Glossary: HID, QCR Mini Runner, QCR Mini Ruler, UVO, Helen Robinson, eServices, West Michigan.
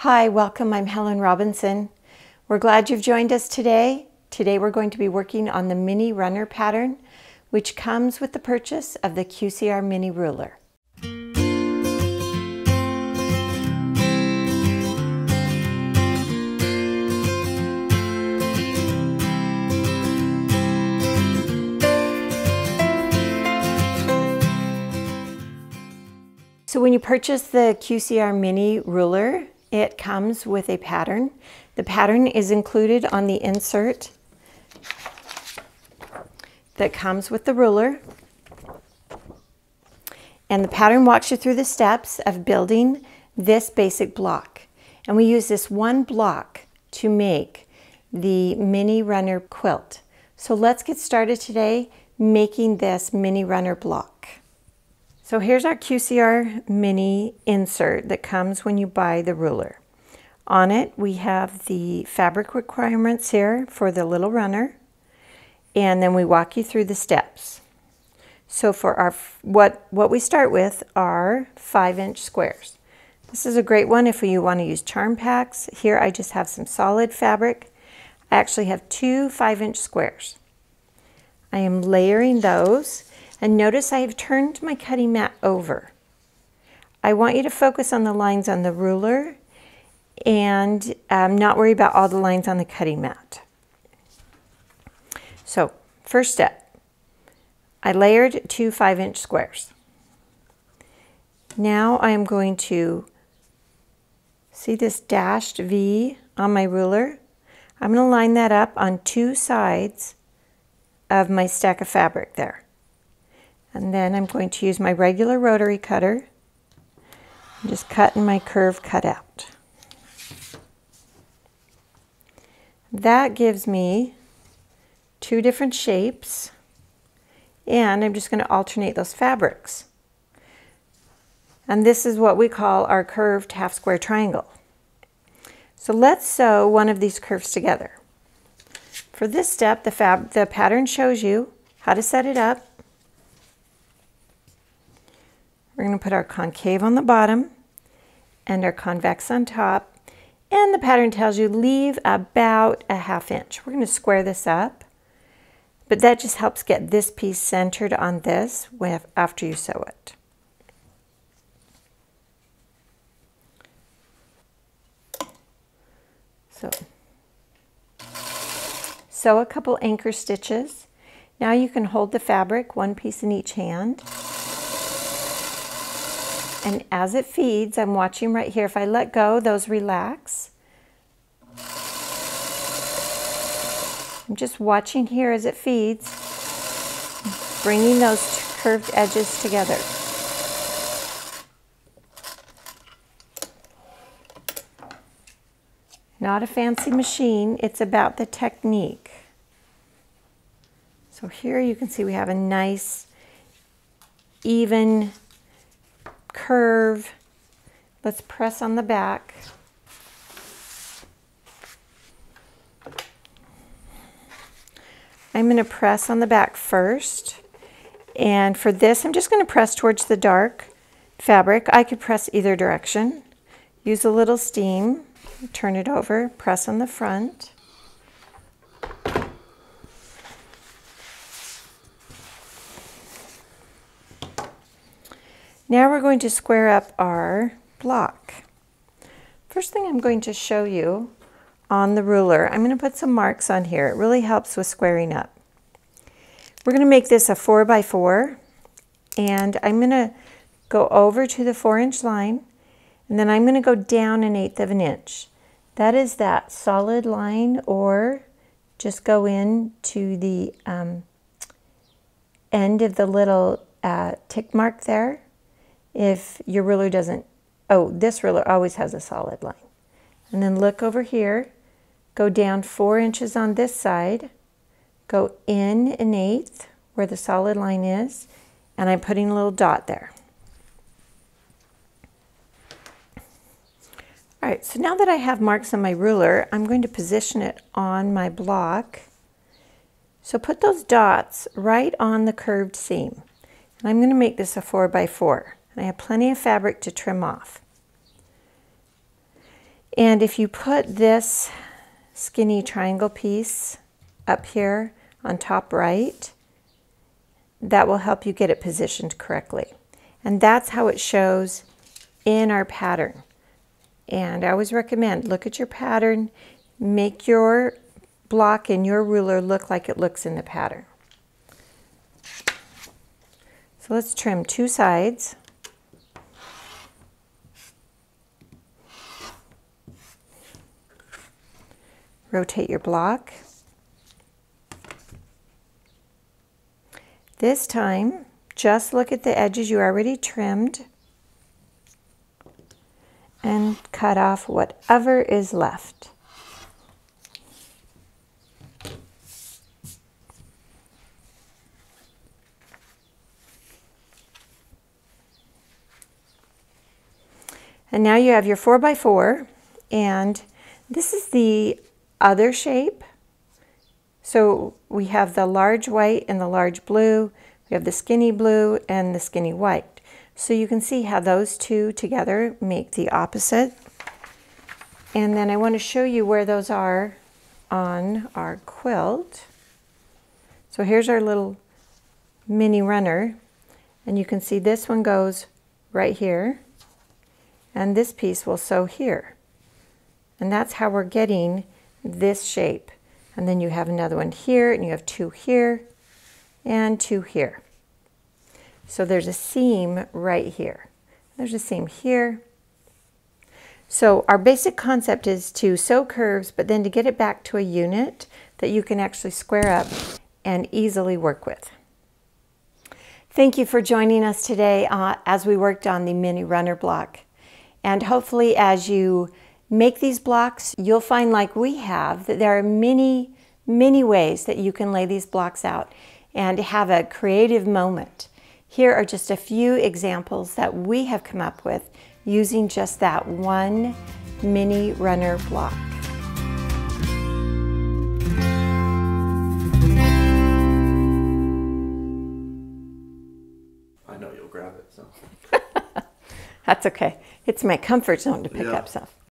Hi, welcome. I'm Helen Robinson. We're glad you've joined us today. Today we're going to be working on the Mini Runner pattern, which comes with the purchase of the QCR Mini Ruler. So when you purchase the QCR Mini Ruler, it comes with a pattern. The pattern is included on the insert that comes with the ruler. And the pattern walks you through the steps of building this basic block. And we use this one block to make the Mini Runner quilt. So let's get started today making this Mini Runner block. So here's our QCR Mini insert that comes when you buy the ruler. On it, we have the fabric requirements here for the little runner, and then we walk you through the steps. So for our what we start with are 5-inch squares. This is a great one if you want to use charm packs. Here I just have some solid fabric. I actually have two 5-inch squares. I am layering those. And notice I have turned my cutting mat over. I want you to focus on the lines on the ruler and not worry about all the lines on the cutting mat. So first step, I layered two 5-inch squares. Now I am going to see this dashed V on my ruler. I'm going to line that up on two sides of my stack of fabric there. And then I'm going to use my regular rotary cutter and just cut in my curve cutout. That gives me two different shapes, and I'm just going to alternate those fabrics. And this is what we call our curved half square triangle. So let's sew one of these curves together. For this step, the pattern shows you how to set it up. We're going to put our concave on the bottom and our convex on top, and the pattern tells you leave about a 1/2 inch. We're going to square this up, but that just helps get this piece centered on this after you sew it. So, sew a couple anchor stitches. Now you can hold the fabric, one piece in each hand. And as it feeds, I'm watching right here. If I let go, those relax. I'm just watching here as it feeds, bringing those curved edges together. Not a fancy machine, it's about the technique. So here you can see we have a nice, even curve. Let's press on the back. I'm going to press on the back first, and for this I'm just going to press towards the dark fabric. I could press either direction. Use a little steam, turn it over, press on the front. Now we're going to square up our block. First thing I'm going to show you on the ruler, I'm going to put some marks on here. It really helps with squaring up. We're going to make this a 4x4, and I'm going to go over to the 4-inch line, and then I'm going to go down 1/8 inch. That is that solid line, or just go in to the end of the little tick mark there. If your ruler doesn't, this ruler always has a solid line. And then look over here, go down 4 inches on this side, go in 1/8 where the solid line is, and I'm putting a little dot there. All right, so now that I have marks on my ruler, I'm going to position it on my block. So put those dots right on the curved seam. And I'm going to make this a 4x4. I have plenty of fabric to trim off. And if you put this skinny triangle piece up here on top right, that will help you get it positioned correctly. And that's how it shows in our pattern. And I always recommend, look at your pattern, make your block and your ruler look like it looks in the pattern. So let's trim two sides. Rotate your block. This time, just look at the edges you already trimmed and cut off whatever is left. And now you have your 4x4, and this is the other shape. So we have the large white and the large blue, we have the skinny blue and the skinny white. So you can see how those two together make the opposite. And then I want to show you where those are on our quilt. So here's our little mini runner, and you can see this one goes right here, and this piece will sew here. And that's how we're getting this shape. And then you have another one here, and you have two here and two here. So there's a seam right here. There's a seam here. So our basic concept is to sew curves, but then to get it back to a unit that you can actually square up and easily work with. Thank you for joining us today as we worked on the mini runner block. And hopefully as you make these blocks, you'll find, like we have, that there are many, many ways that you can lay these blocks out and have a creative moment. Here are just a few examples that we have come up with using just that one mini runner block. I know you'll grab it, so. That's okay. It's my comfort zone to pick up stuff.